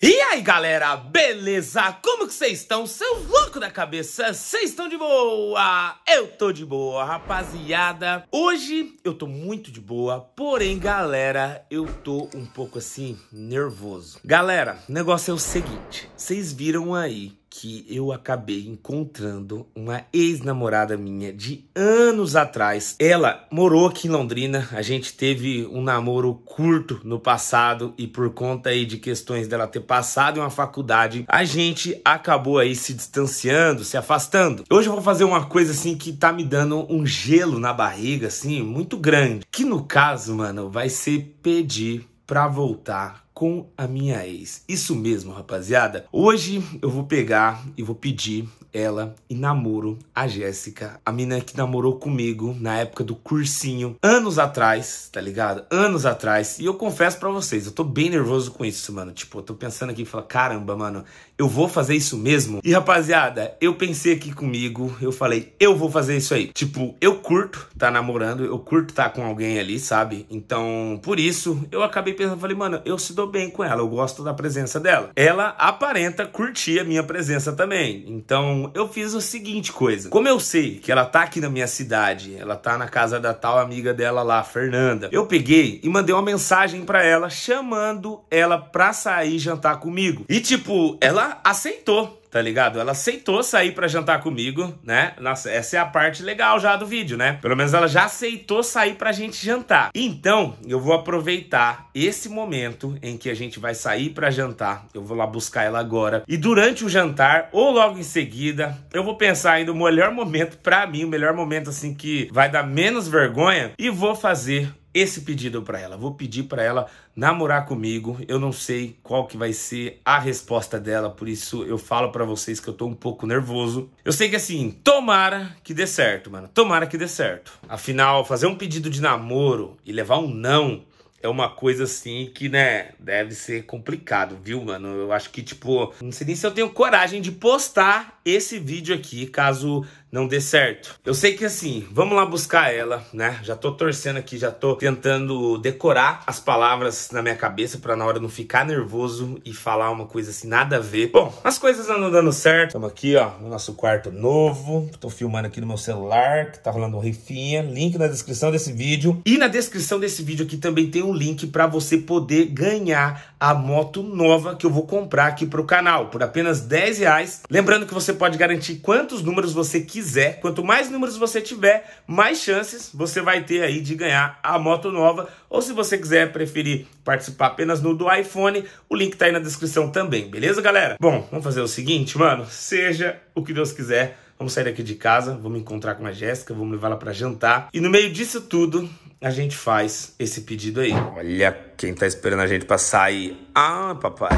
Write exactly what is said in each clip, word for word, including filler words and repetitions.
E aí galera, beleza? Como que vocês estão? Seus loucos da cabeça, vocês estão de boa? Eu tô de boa, rapaziada. Hoje eu tô muito de boa, porém galera, eu tô um pouco assim, nervoso. Galera, o negócio é o seguinte, vocês viram aí que eu acabei encontrando uma ex-namorada minha de anos atrás. Ela morou aqui em Londrina, a gente teve um namoro curto no passado e por conta aí de questões dela ter passado em uma faculdade, a gente acabou aí se distanciando, se afastando. Hoje eu vou fazer uma coisa assim que tá me dando um gelo na barriga, assim, muito grande. Que no caso, mano, vai ser pedir pra voltar com a minha ex. Isso mesmo, rapaziada. Hoje eu vou pegar e vou pedir ela e namoro a Jéssica, a mina que namorou comigo na época do cursinho, anos atrás, tá ligado? Anos atrás. E eu confesso pra vocês, eu tô bem nervoso com isso, mano. Tipo, eu tô pensando aqui e falo, caramba, mano, eu vou fazer isso mesmo? E, rapaziada, eu pensei aqui comigo, eu falei, eu vou fazer isso aí. Tipo, eu curto tá namorando, eu curto tá com alguém ali, sabe? Então, por isso, eu acabei pensando, falei, mano, eu se dou bem com ela, eu gosto da presença dela. Ela aparenta curtir a minha presença também. Então, eu fiz a seguinte coisa. Como eu sei que ela tá aqui na minha cidade, ela tá na casa da tal amiga dela lá, Fernanda, eu peguei e mandei uma mensagem pra ela, chamando ela pra sair jantar comigo. E tipo, ela aceitou, tá ligado? Ela aceitou sair pra jantar comigo, né? Nossa, essa é a parte legal já do vídeo, né? Pelo menos ela já aceitou sair pra gente jantar. Então, eu vou aproveitar esse momento em que a gente vai sair pra jantar. Eu vou lá buscar ela agora. E durante o jantar, ou logo em seguida, eu vou pensar ainda o melhor momento pra mim, o melhor momento, assim, que vai dar menos vergonha. E vou fazer esse pedido pra ela. Vou pedir pra ela namorar comigo. Eu não sei qual que vai ser a resposta dela, por isso eu falo pra vocês que eu tô um pouco nervoso. Eu sei que assim, tomara que dê certo, mano. Tomara que dê certo. Afinal, fazer um pedido de namoro e levar um não é uma coisa assim que, né, deve ser complicado, viu, mano? Eu acho que, tipo, não sei nem se eu tenho coragem de postar esse vídeo aqui, caso não dê certo. Eu sei que, assim, vamos lá buscar ela, né? Já tô torcendo aqui, já tô tentando decorar as palavras na minha cabeça pra na hora não ficar nervoso e falar uma coisa assim, nada a ver. Bom, as coisas andam dando certo. Estamos aqui, ó, no nosso quarto novo. Tô filmando aqui no meu celular, que tá rolando um rifinha. Link na descrição desse vídeo. E na descrição desse vídeo aqui também tem um Um link para você poder ganhar a moto nova que eu vou comprar aqui para o canal por apenas dez reais. Lembrando que você pode garantir quantos números você quiser. Quanto mais números você tiver, mais chances você vai ter aí de ganhar a moto nova. Ou se você quiser preferir participar apenas no do iPhone, o link tá aí na descrição também, beleza, galera? Bom, vamos fazer o seguinte, mano, seja o que Deus quiser. Vamos sair daqui de casa, vamos encontrar com a Jéssica, vamos levar ela pra jantar. E no meio disso tudo, a gente faz esse pedido aí. Olha quem tá esperando a gente pra sair. Ah, papai.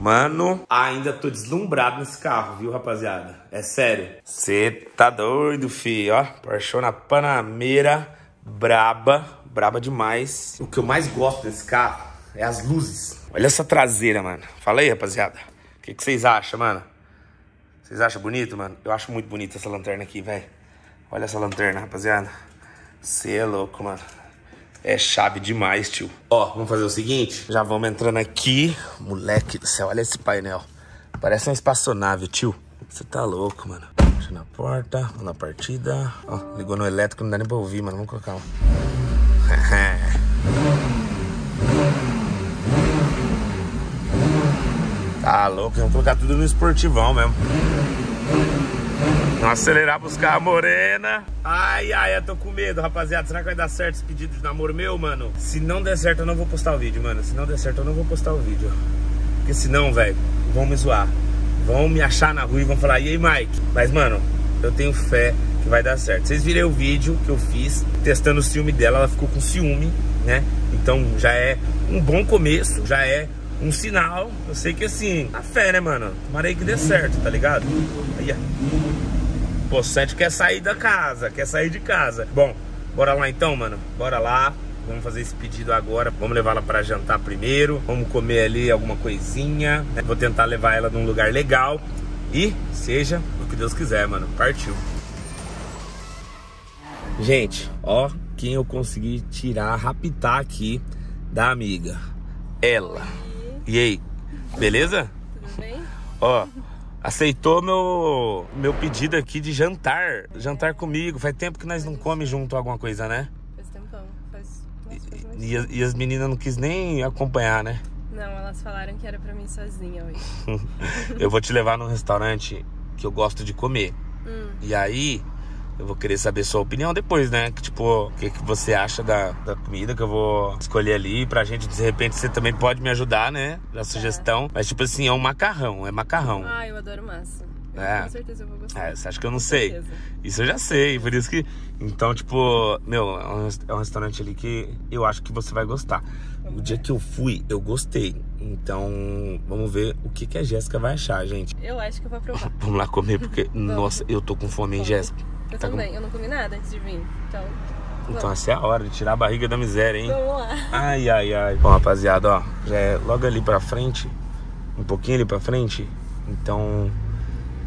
Mano, ainda tô deslumbrado nesse carro, viu, rapaziada? É sério. Cê tá doido, fi. Ó, Porsche Panamera, braba. Braba demais. O que eu mais gosto desse carro é as luzes. Olha essa traseira, mano. Fala aí, rapaziada. O que que vocês acham, mano? Vocês acham bonito, mano? Eu acho muito bonita essa lanterna aqui, velho. Olha essa lanterna, rapaziada. Você é louco, mano. É chave demais, tio. Ó, vamos fazer o seguinte. Já vamos entrando aqui. Moleque do céu, olha esse painel. Parece uma espaçonave, tio. Você tá louco, mano. Deixa na porta, vamos na partida. Ó, ligou no elétrico, não dá nem pra ouvir, mano. Vamos colocar um. Tá louco, vamos colocar tudo no esportivão mesmo. Vamos acelerar, buscar a morena. Ai, ai, eu tô com medo, rapaziada. Será que vai dar certo esse pedido de namoro meu, mano? Se não der certo, eu não vou postar o vídeo, mano. Se não der certo, eu não vou postar o vídeo. Porque senão, velho, vão me zoar. Vão me achar na rua e vão falar, e aí, Mike? Mas, mano, eu tenho fé que vai dar certo. Vocês viram o vídeo que eu fiz testando o ciúme dela. Ela ficou com ciúme, né? Então já é um bom começo, já é um sinal. Eu sei que assim, a fé, né, mano? Tomara aí que dê certo, tá ligado? Aí, ó. Pô, o Sete quer sair da casa, quer sair de casa. Bom, bora lá então, mano. Bora lá. Vamos fazer esse pedido agora. Vamos levar ela pra jantar primeiro. Vamos comer ali alguma coisinha. Vou tentar levar ela num lugar legal. E seja o que Deus quiser, mano. Partiu. Gente, ó quem eu consegui tirar, raptar aqui da amiga. Ela. E aí, Beleza? Tudo bem? Ó, aceitou meu, meu pedido aqui de jantar. Jantar comigo. Faz tempo que nós não comemos junto alguma coisa, né? Faz tempão. Faz, nossa, faz mais e, tempo. E as meninas não quis nem acompanhar, né? Não, elas falaram que era pra mim sozinha hoje. Eu vou te levar num restaurante que eu gosto de comer. Hum. E aí... eu vou querer saber sua opinião depois, né? Que, tipo, o que, que você acha da, da comida que eu vou escolher ali pra gente. De repente, você também pode me ajudar, né? Na sugestão. É. Mas, tipo assim, é um macarrão. É macarrão. Ah, eu adoro massa. Eu, é. Com certeza eu vou gostar. É, você acha que eu não sei? Certeza. Isso eu já sei. Por isso que... então, tipo... meu, é um restaurante ali que eu acho que você vai gostar. Vamos o dia ver. Que eu fui, eu gostei. Então, vamos ver o que, que a Jéssica vai achar, gente. Eu acho que eu vou provar. Vamos lá comer, porque... nossa, eu tô com fome, hein, Jéssica? Eu tá também, com... eu não comi nada antes de vir, então... vamos. Então essa é a hora de tirar a barriga da miséria, hein? Vamos lá! Ai, ai, ai! Bom, rapaziada, ó, já é logo ali pra frente, um pouquinho ali pra frente, então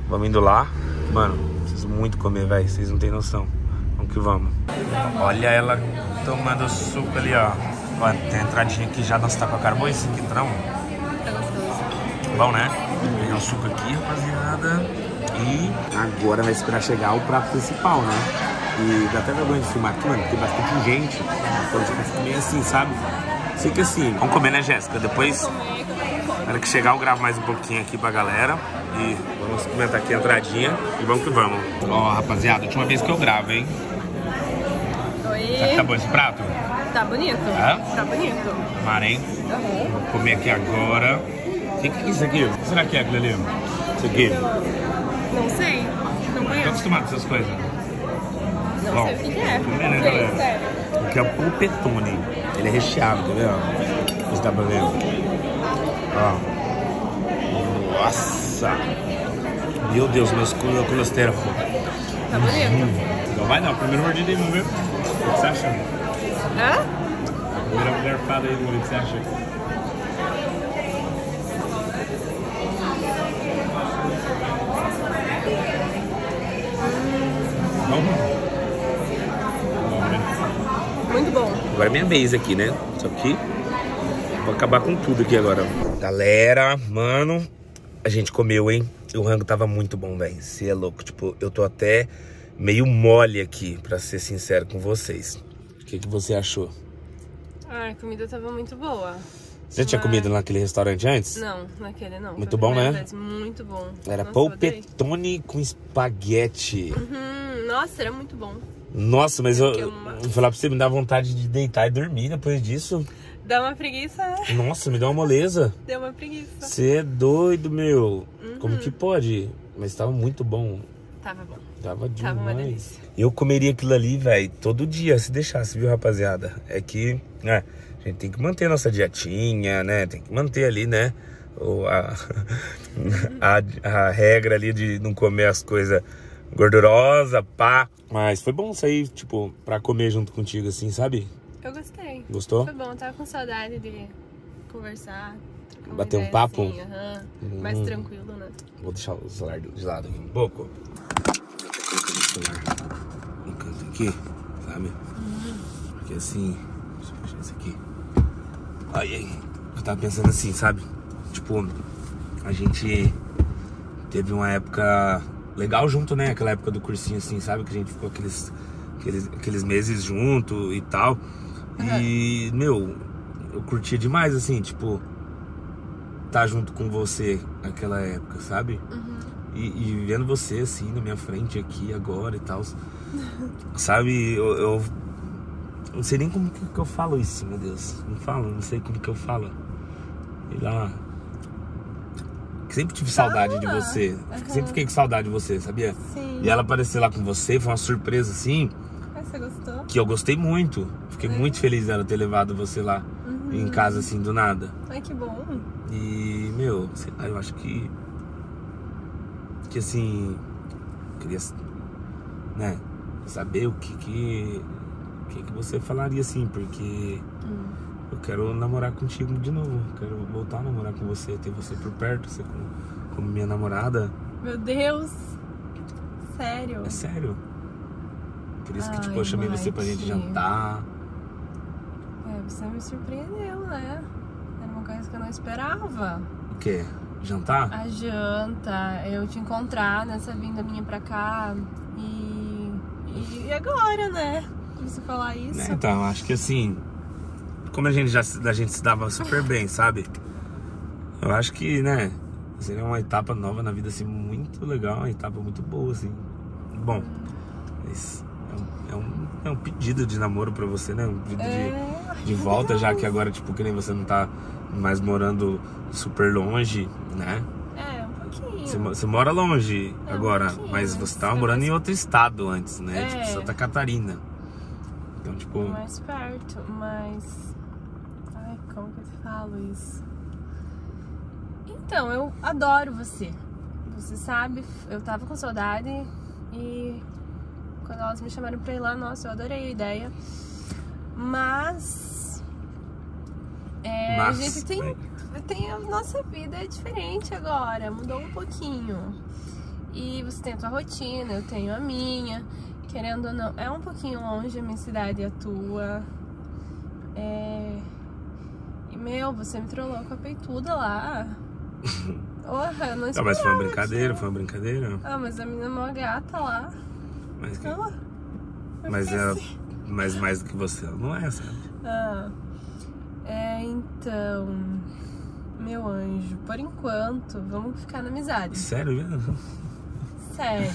vamos indo lá. Mano, preciso muito comer, velho, vocês não tem noção. Vamos que vamos. Olha ela tomando suco ali, ó. Mano, tem a entradinha aqui já, nossa, tá com a cara boa esse quintrão. Tá gostoso. Bom, né? Vou pegar o suco aqui, rapaziada. E agora vai esperar chegar o prato principal, né? E dá até vergonha de filmar aqui, mano, tem bastante gente. Então fica assim, meio assim, sabe? Sei que assim... vamos comer, né, Jéssica? Depois, na hora que chegar, eu gravo mais um pouquinho aqui pra galera. E vamos experimentar aqui a entradinha. E vamos que vamos. Ó, oh, rapaziada, última vez que eu gravo, hein? Oi! Será que tá bom esse prato? Tá bonito. É? Tá bonito. Mara, hein? Uhum. Vou comer aqui agora. O que, que é isso aqui? O que será que é, Glelê? Isso aqui? Não sei, não conheço. Tô acostumado com essas coisas. Não bom, sei o que, que é. Comer, né, galera? Sério. Aqui é o polpetone. Ele é recheado, tá vendo? Você tá pra ver? Ó. Nossa! Meu Deus, meus colesterol. Tá bonito. Uhum. Não vai não, primeiro mordido aí, vamos ver. O que você acha? Hã? A primeira mulher fala aí, o que você acha? Muito bom. Agora é minha vez aqui, né? Só que vou acabar com tudo aqui agora. Galera, mano, a gente comeu, hein? O rango tava muito bom, velho. Você é louco. Tipo, eu tô até meio mole aqui, pra ser sincero com vocês. O que, que você achou? Ah, a comida tava muito boa. Você mas... tinha comido naquele restaurante antes? Não, naquele não. Muito bom, né? Vez. Muito bom. Era nossa, polpetone com espaguete. Uhum. Nossa, era muito bom. Nossa, mas eu, eu vou falar pra você, me dá vontade de deitar e dormir depois disso. Dá uma preguiça, né? Nossa, me dá uma moleza. Deu uma preguiça. Você é doido, meu. Uhum. Como que pode? Mas tava muito bom. Tava bom. Tava demais. Tava uma delícia. Eu comeria aquilo ali, velho, todo dia, se deixasse, viu, rapaziada? É que... é, a gente tem que manter a nossa dietinha, né? Tem que manter ali, né? Ou a, a, a regra ali de não comer as coisas gordurosas, pá. Mas foi bom sair, tipo, pra comer junto contigo, assim, sabe? Eu gostei. Gostou? Foi bom, eu tava com saudade de conversar. Bater um papo? Assim, uh-huh. hum. Mais tranquilo, né? Vou deixar o celular de lado aqui um pouco. Vou colocar no canto aqui, sabe? Hum. Porque assim... deixa eu fechar isso aqui. Ai, ai. Eu tava pensando assim, sabe? Tipo, a gente teve uma época legal junto, né? Aquela época do cursinho, assim, sabe? Que a gente ficou aqueles, aqueles, aqueles meses junto e tal. Uhum. E, meu, eu curtia demais, assim, tipo, tá junto com você naquela época, sabe? Uhum. E, e vendo você, assim, na minha frente aqui, agora e tal. Sabe? Eu... eu não sei nem como que eu falo isso, meu Deus. Não falo, não sei como que eu falo. Sei lá. Sempre tive saudade ah, de você. Uhum. Sempre fiquei com saudade de você, sabia? Sim. E ela apareceu lá com você, foi uma surpresa assim. Ah, você gostou? Que eu gostei muito. Fiquei é. muito feliz dela ter levado você lá uhum. em casa assim, do nada. Ai, que bom. E, meu, sei lá, eu acho que... que assim... queria... né? Saber o que que... o que, que você falaria assim, porque hum. eu quero namorar contigo de novo, quero voltar a namorar com você, ter você por perto, você como, como minha namorada. Meu Deus, sério? É sério. Por isso Ai, que tipo, eu chamei Mike. Você pra gente jantar. É, você me surpreendeu, né? Era uma uma coisa que eu não esperava. O quê? Jantar? A janta, eu te encontrar nessa vinda minha pra cá e, e agora, né? Você falar isso. É, então, acho que assim, como a gente já a gente se dava super bem, sabe? Eu acho que, né, seria uma etapa nova na vida, assim, muito legal, uma etapa muito boa, assim. Bom, esse é, um, é, um, é um pedido de namoro pra você, né? Um pedido é... de, de volta, já que agora, tipo, que nem você não tá mais morando super longe, né? É, um pouquinho. Você, você mora longe é, agora, um mas você tava morando mais... em outro estado antes, né? É. Tipo, Santa Catarina. Então, tipo... mais perto, mas... ai, como que eu falo isso? Então, eu adoro você. Você sabe, eu tava com saudade e quando elas me chamaram pra ir lá, nossa, eu adorei a ideia. Mas... é, mas... a gente tem, tem... a nossa vida é diferente agora, mudou um pouquinho. E você tem a tua rotina, eu tenho a minha... querendo ou não, é um pouquinho longe a minha cidade e a tua. É... E, meu, você me trollou com a peituda lá. Porra, não esperava. Mas foi uma brincadeira, foi uma brincadeira. Ah, mas a menina é mó gata lá. Mas que... ah, mas ela... mas mais do que você, ela não é, sabe? Ah, é, então... meu anjo, por enquanto, vamos ficar na amizade. Sério mesmo? Sério.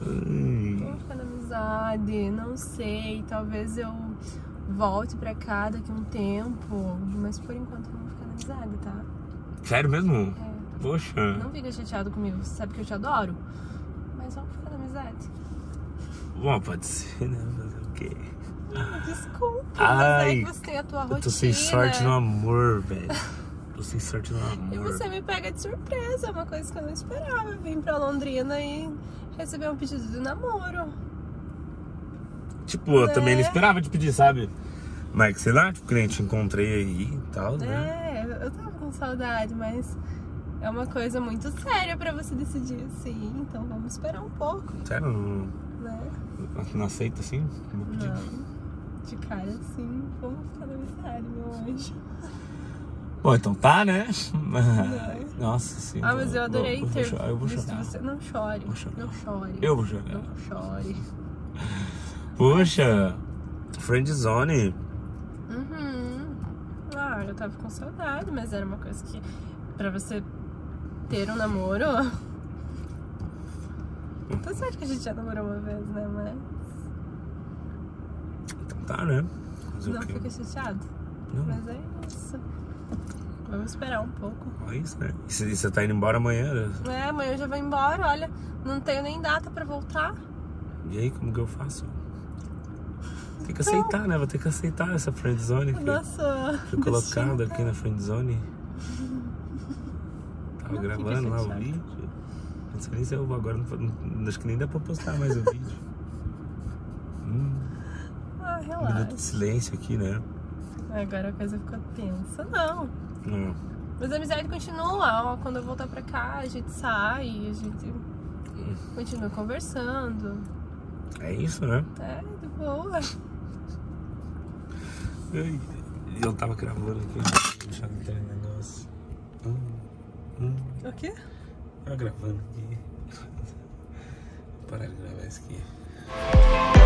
Vamos ficar na amizade. Não sei, talvez eu volte pra cá daqui a um tempo, mas por enquanto vamos ficar na amizade, tá? Sério mesmo? É. Poxa. Não fica chateado comigo, você sabe que eu te adoro, mas vamos ficar na amizade. Bom, pode ser, né? Fazer o quê? Desculpa, ai, mas é que você tem a tua rotina. Eu tô sem sorte no amor, velho. Tô sem sorte no amor. E você me pega de surpresa, é uma coisa que eu não esperava. Vim pra Londrina e receber um pedido de namoro. Tipo, eu é. também não esperava de pedir, sabe? Mas, sei lá, tipo, que nem te encontrei aí e tal, né? É, eu tava com saudade, mas é uma coisa muito séria pra você decidir, sim. Então vamos esperar um pouco. Sério? Não, é. não aceita, assim? Não. De cara, sim. Vamos ficar na amizade, meu anjo. Bom, então tá, né? Não. Nossa senhora. Ah, mas eu adorei vou, ter vou chorar, eu vou chorar. Você. Não chore, não chore. Eu vou chorar. Não chore. Poxa, friendzone. Uhum. Ah, eu tava com saudade, mas era uma coisa que... pra você ter um namoro... Tá certo que a gente já namorou uma vez, né, mas... então tá, né? Mas não fica chateado. Não. Mas é isso. Vamos esperar um pouco. É isso, né? E você tá indo embora amanhã? É, amanhã eu já vou embora, olha. Não tenho nem data pra voltar. E aí, como que eu faço? Tem que aceitar, né? Vou ter que aceitar essa friendzone aqui. Nossa, fui colocado aqui na friendzone. Tava não gravando lá o vídeo. Não sei nem se eu agora. Não, acho que nem dá pra postar mais o vídeo. hum. Ah, relaxa. Um minuto de silêncio aqui, né? Agora a coisa ficou tensa, não. Não. Mas a amizade continua. Quando eu voltar pra cá, a gente sai, a gente hum. continua conversando. É isso, né? É, de boa. Eu, eu tava gravando aqui, deixando aquele negócio. Hum, hum. O quê? Tava gravando aqui. Vou parar de gravar isso aqui.